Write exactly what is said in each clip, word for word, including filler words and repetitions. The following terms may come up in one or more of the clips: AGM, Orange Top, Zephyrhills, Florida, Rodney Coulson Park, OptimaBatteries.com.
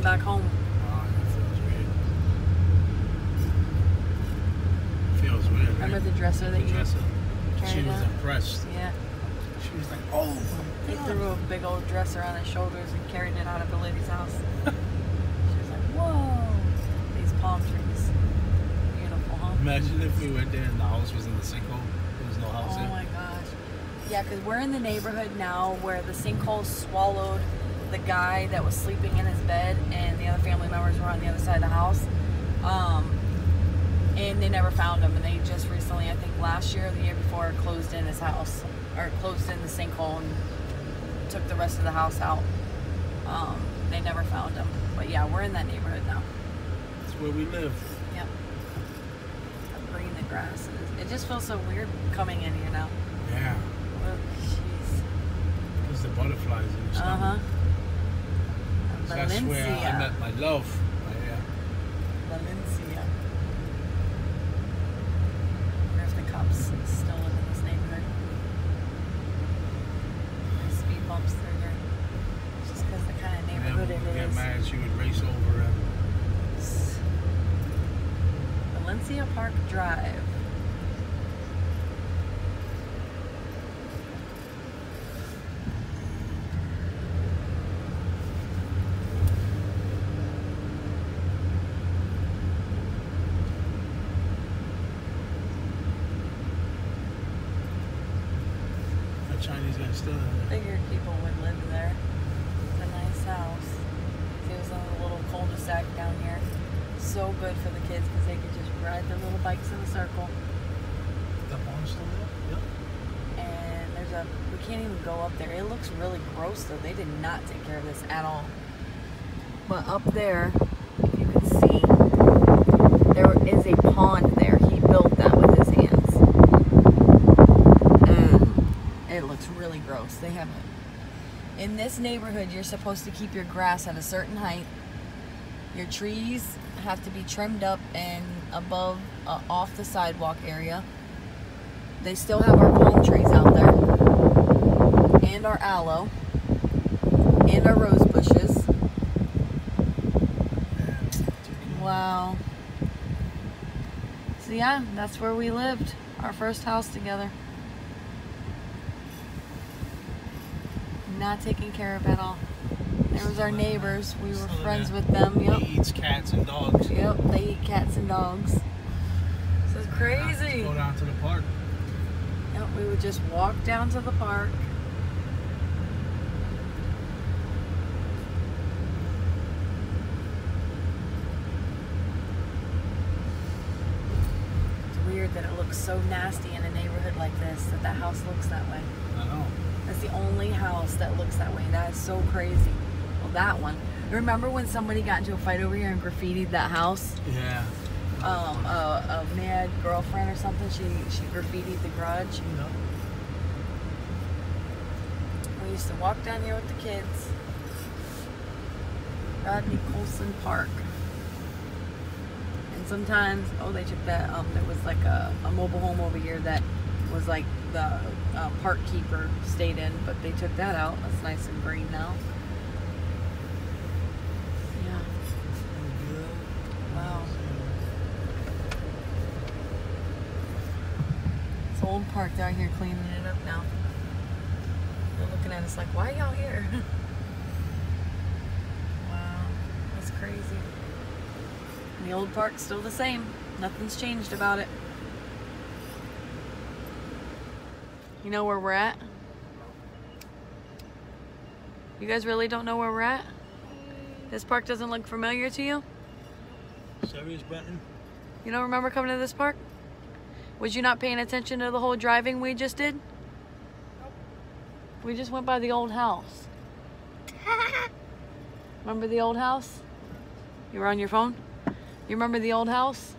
getting back home. Oh, that feels weird. Feels weird. Remember right? the dresser that the you dresser. She was out? Impressed. Yeah. She was like, oh my God. He threw a big old dresser on his shoulders and carried it out of the lady's house. She was like, whoa. These palm trees. Beautiful, huh? Imagine if we went there and the house was in the sinkhole. There was no house oh in. Oh my gosh. Yeah, because we're in the neighborhood now where the sinkhole swallowed the guy that was sleeping in his bed, and the other family members were on the other side of the house, um, and they never found him. And they just recently, I think last year or the year before, closed in his house, or closed in the sinkhole and took the rest of the house out. Um, they never found him. But yeah, we're in that neighborhood now. That's where we live. Yep. How green the grass is. It just feels so weird coming in here now. Yeah. Oh, jeez. Because the butterflies in your stomach. Uh-huh. So that's where I met my love. Right here. Valencia. I wonder if the cops still live in this neighborhood. The speed bumps through there. It's just because the kind of neighborhood yeah, it yeah, is. Yeah, man, she would race over him. Valencia Park Drive. Chinese guy still in there. Figured people would live there. It's a nice house. It was on a little cul-de-sac down here. So good for the kids because they could just ride their little bikes in a circle. That barn still there? Yep. And there's a, we can't even go up there. It looks really gross though. They did not take care of this at all. But up there, if you can see, there is a pond there. He built that with his hands. It looks really gross. They haven't. In this neighborhood, you're supposed to keep your grass at a certain height. Your trees have to be trimmed up and above, uh, off the sidewalk area. They still have our palm trees out there, and our aloe, and our rose bushes. Wow. So yeah, that's where we lived. Our first house together. Not taken care of at all. There was our neighbors. We were friends with them. Yep. They eat cats and dogs. Yep, they eat cats and dogs. This is crazy. Go down to the park. Yep, we would just walk down to the park. It's weird that it looks so nasty in a neighborhood like this, that that house looks that way. I know. That's the only house that looks that way. That is so crazy. Well, that one. Remember when somebody got into a fight over here and graffitied that house? Yeah. Um, a, a mad girlfriend or something. She she graffitied the garage. No. We used to walk down here with the kids. Rodney Coulson Park. And sometimes, oh, they took that up. There was like a, a mobile home over here that was like the uh, park keeper stayed in, but they took that out. That's nice and green now. Yeah. Wow. It's an old park down here cleaning it up now. They're looking at us like, why y'all here? Wow. That's crazy. And the old park's still the same. Nothing's changed about it. You know where we're at? You guys really don't know where we're at? This park doesn't look familiar to you? Serious, Benton? You don't remember coming to this park? Was you not paying attention to the whole driving we just did? Nope. We just went by the old house. Remember the old house? You were on your phone? You remember the old house?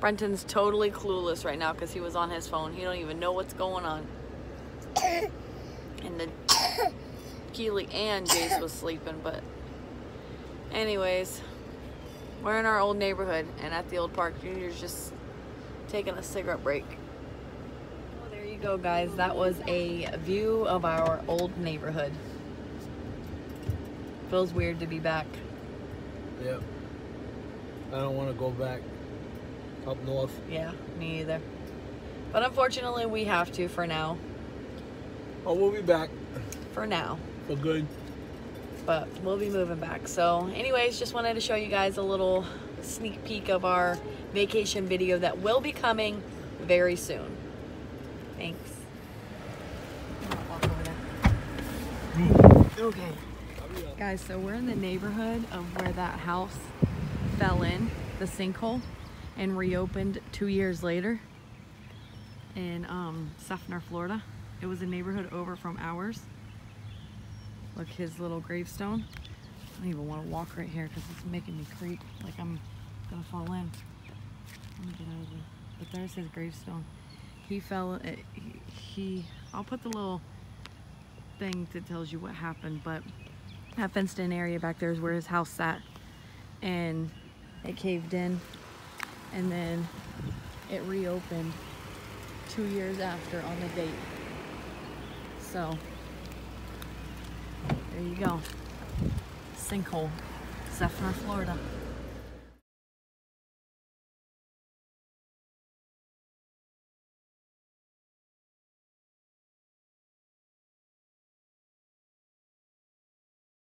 Brenton's totally clueless right now because he was on his phone. He don't even know what's going on. And the Keely and Jace was sleeping, but anyways, we're in our old neighborhood and at the old park. Junior's just taking a cigarette break. Oh, there you you go, guys. That was a view of our old neighborhood. Feels weird to be back. Yep. I don't want to go back up north. Yeah, me either. But unfortunately, we have to for now. Oh, we'll be back. For now. For good. But we'll be moving back. So anyways, just wanted to show you guys a little sneak peek of our vacation video that will be coming very soon. Thanks. Walk over there. Okay. Guys, so we're in the neighborhood of where that house fell in, the sinkhole, and reopened two years later in um, Zephyrhills, Florida. It was a neighborhood over from ours. Look, his little gravestone. I don't even want to walk right here because it's making me creep like I'm gonna fall in. Let me get out of there. But there's his gravestone. He fell. It, he. I'll put the little thing that tells you what happened. But that fenced-in area back there is where his house sat, and it caved in, and then it reopened two years after on the date. So there you go. Sinkhole, Zephyrhills, Florida.